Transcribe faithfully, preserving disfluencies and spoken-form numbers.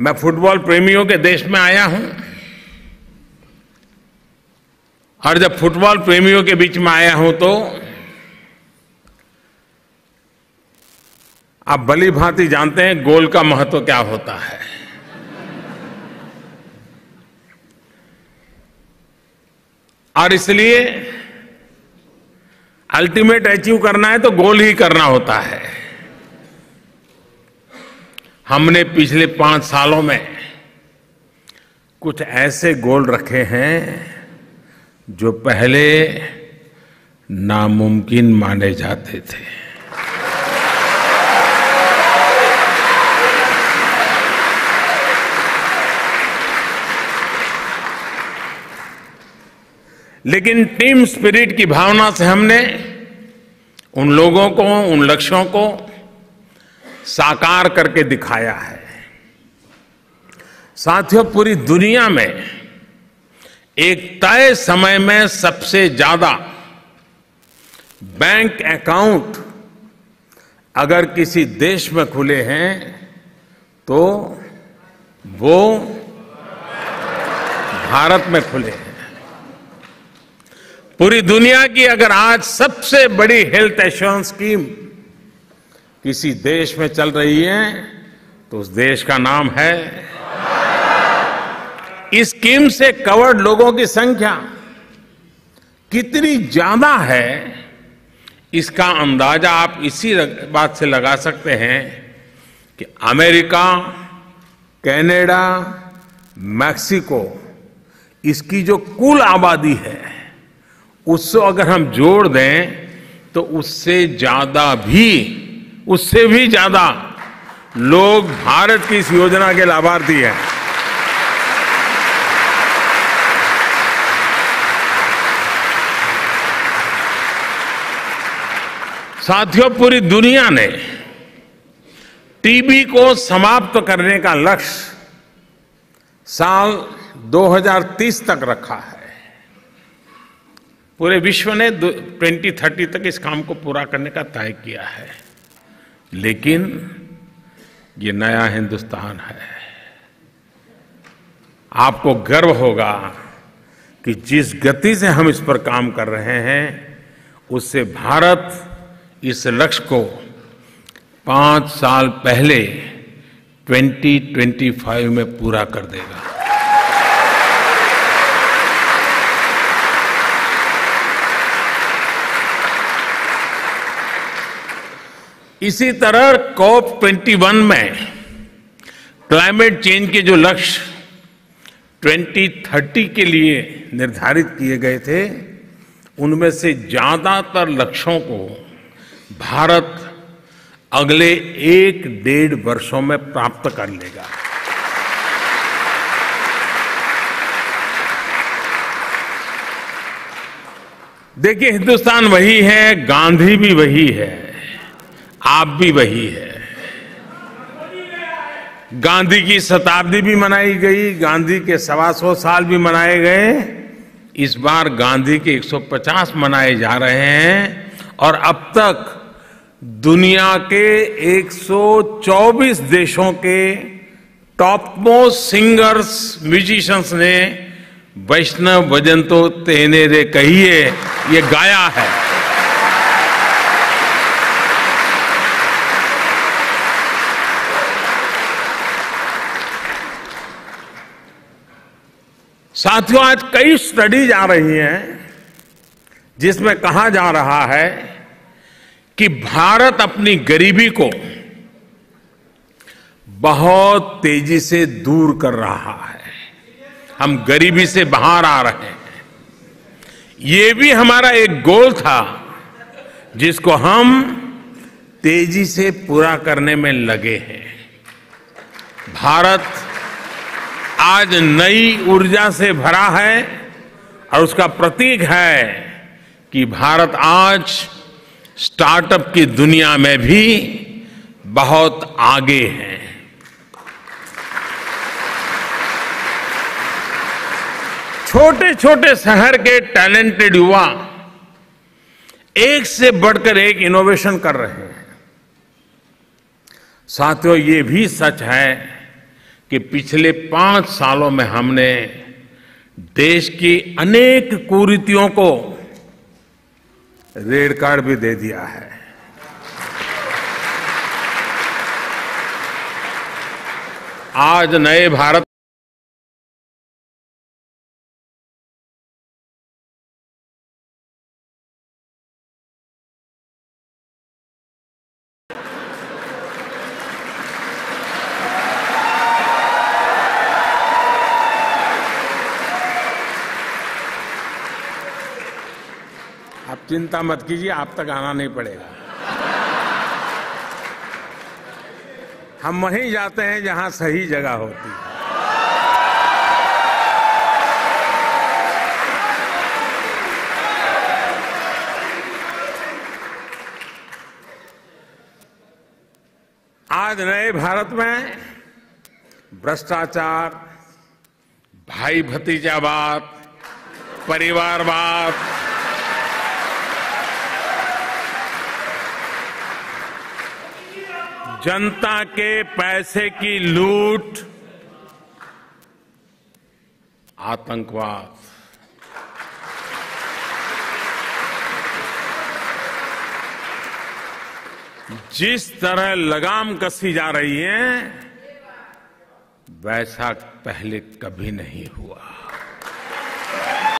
मैं फुटबॉल प्रेमियों के देश में आया हूं और जब फुटबॉल प्रेमियों के बीच में आया हूं तो आप भली भांति जानते हैं गोल का महत्व क्या होता है। और इसलिए अल्टीमेट अचीव करना है तो गोल ही करना होता है। हमने पिछले पांच सालों में कुछ ऐसे गोल रखे हैं जो पहले नामुमकिन माने जाते थे। लेकिन टीम स्पिरिट की भावना से हमने उन लोगों को, उन लक्ष्यों को साकार करके दिखाया है। साथियों, पूरी दुनिया में एक तय समय में सबसे ज्यादा बैंक अकाउंट अगर किसी देश में खुले हैं तो वो भारत में खुले हैं। पूरी दुनिया की अगर आज सबसे बड़ी हेल्थ इंश्योरेंस स्कीम किसी देश में चल रही है तो उस देश का नाम है। इस स्कीम से कवर्ड लोगों की संख्या कितनी ज्यादा है इसका अंदाजा आप इसी बात से लगा सकते हैं कि अमेरिका, कनाडा, मैक्सिको, इसकी जो कुल आबादी है उससे अगर हम जोड़ दें तो उससे ज्यादा भी उससे भी ज्यादा लोग भारत की इस योजना के लाभार्थी हैं। साथियों, पूरी दुनिया ने टीबी को समाप्त करने का लक्ष्य साल दो हज़ार तीस तक रखा है। पूरे विश्व ने दो हज़ार तीस तक इस काम को पूरा करने का तय किया है। लेकिन ये नया हिंदुस्तान है। आपको गर्व होगा कि जिस गति से हम इस पर काम कर रहे हैं उससे भारत इस लक्ष्य को पांच साल पहले दो हज़ार पच्चीस में पूरा कर देगा। इसी तरह कॉप इक्कीस में क्लाइमेट चेंज के जो लक्ष्य दो हज़ार तीस के लिए निर्धारित किए गए थे उनमें से ज्यादातर लक्ष्यों को भारत अगले एक डेढ़ वर्षों में प्राप्त कर लेगा। देखिए, हिंदुस्तान वही है, गांधी भी वही है, आप भी वही है। गांधी की शताब्दी भी मनाई गई, गांधी के सवा सौ साल भी मनाए गए, इस बार गांधी के एक सौ पचास मनाए जा रहे हैं। और अब तक दुनिया के एक सौ चौबीस देशों के टॉप मोस्ट सिंगर्स, म्यूजिशियंस ने वैष्णव भजन तो तेने रे कहिए ये गाया है। साथियों, आज कई स्टडीज आ रही हैं जिसमें कहा जा रहा है कि भारत अपनी गरीबी को बहुत तेजी से दूर कर रहा है। हम गरीबी से बाहर आ रहे हैं। ये भी हमारा एक गोल था जिसको हम तेजी से पूरा करने में लगे हैं। भारत आज नई ऊर्जा से भरा है और उसका प्रतीक है कि भारत आज स्टार्टअप की दुनिया में भी बहुत आगे है। छोटे छोटे शहर के टैलेंटेड युवा एक से बढ़कर एक इनोवेशन कर रहे हैं। साथियों, ये भी सच है कि पिछले पांच सालों में हमने देश की अनेक कुरीतियों को रेड कार्ड भी दे दिया है। आज नए भारत आप चिंता मत कीजिए, आप तक आना नहीं पड़ेगा, हम वहीं जाते हैं जहां सही जगह होती है। आज नए भारत में भ्रष्टाचार, भाई भतीजावाद, परिवारवाद, जनता के पैसे की लूट, आतंकवाद, जिस तरह लगाम कसी जा रही है वैसा पहले कभी नहीं हुआ।